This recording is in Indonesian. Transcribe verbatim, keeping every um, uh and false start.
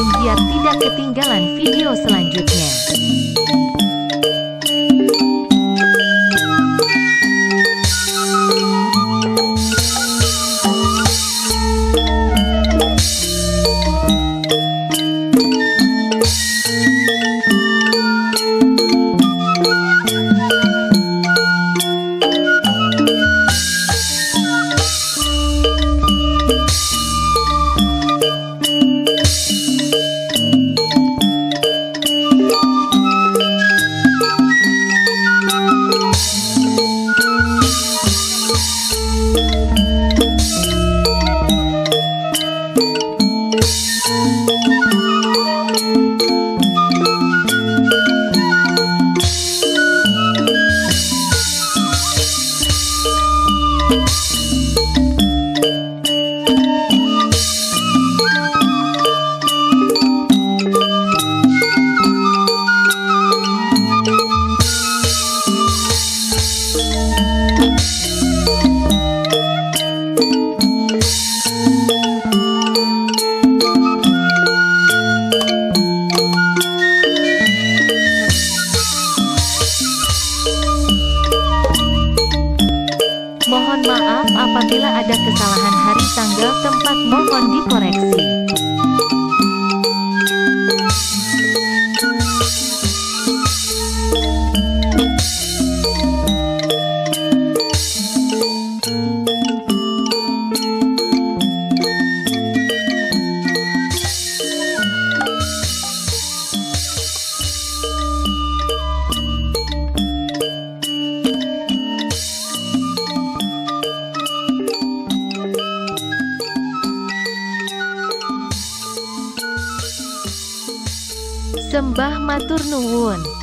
Biar tidak ketinggalan video selanjutnya. Mohon maaf apabila ada kesalahan hari, tanggal, tempat, mohon dikoreksi. Sembah matur nuwun.